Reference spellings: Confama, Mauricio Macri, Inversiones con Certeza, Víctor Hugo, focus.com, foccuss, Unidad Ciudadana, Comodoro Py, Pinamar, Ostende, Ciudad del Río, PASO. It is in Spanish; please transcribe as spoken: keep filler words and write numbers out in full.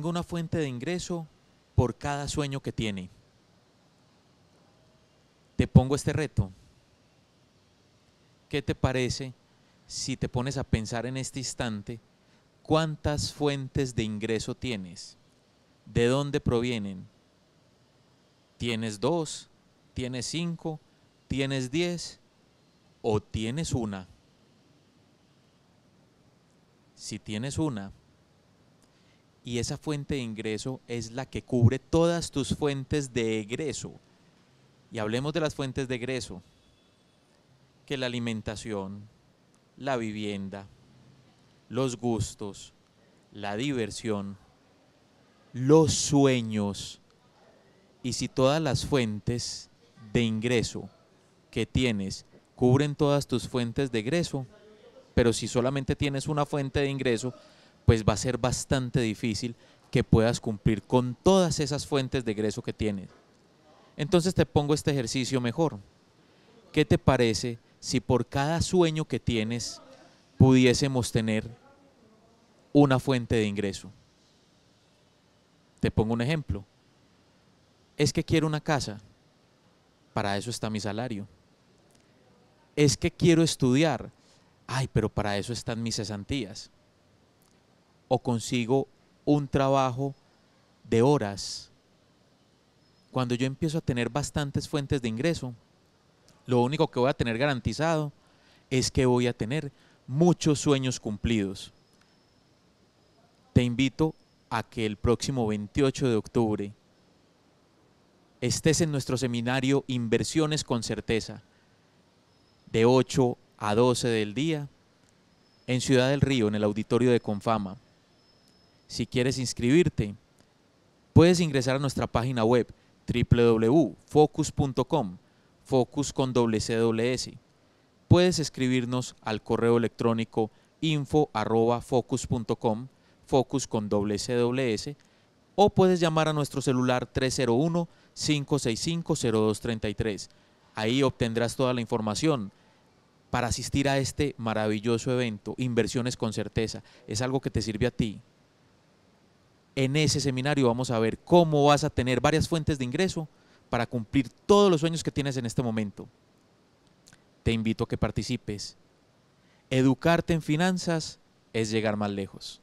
tenga una fuente de ingreso por cada sueño que tiene. Te pongo este reto. ¿Qué te parece si te pones a pensar en este instante cuántas fuentes de ingreso tienes? ¿De dónde provienen? ¿Tienes dos? ¿Tienes cinco? ¿Tienes diez? ¿O tienes una? Si tienes una y esa fuente de ingreso es la que cubre todas tus fuentes de egreso, y hablemos de las fuentes de egreso, que la alimentación, la vivienda, los gustos, la diversión, los sueños, y si todas las fuentes de ingreso que tienes cubren todas tus fuentes de egreso, pero si solamente tienes una fuente de ingreso, pues va a ser bastante difícil que puedas cumplir con todas esas fuentes de egreso que tienes. Entonces te pongo este ejercicio mejor. ¿Qué te parece si por cada sueño que tienes pudiésemos tener una fuente de ingreso? Te pongo un ejemplo. Es que quiero una casa. Para eso está mi salario. Es que quiero estudiar. Ay, pero para eso están mis cesantías. O consigo un trabajo de horas. Cuando yo empiezo a tener bastantes fuentes de ingreso, lo único que voy a tener garantizado es que voy a tener muchos sueños cumplidos. Te invito a que el próximo veintiocho de octubre estés en nuestro seminario Inversiones con Certeza, de ocho a doce del día, en Ciudad del Río, en el auditorio de Confama. Si quieres inscribirte, puedes ingresar a nuestra página web doble u doble u doble u punto focus punto com, focus con doble c doble s. Puedes escribirnos al correo electrónico info arroba focus punto com, focus con doble c doble s, o puedes llamar a nuestro celular tres cero uno, cinco seis cinco, cero dos tres tres. Ahí obtendrás toda la información para asistir a este maravilloso evento, Inversiones con Certeza. Es algo que te sirve a ti. En ese seminario vamos a ver cómo vas a tener varias fuentes de ingreso para cumplir todos los sueños que tienes en este momento. Te invito a que participes. Educarte en finanzas es llegar más lejos.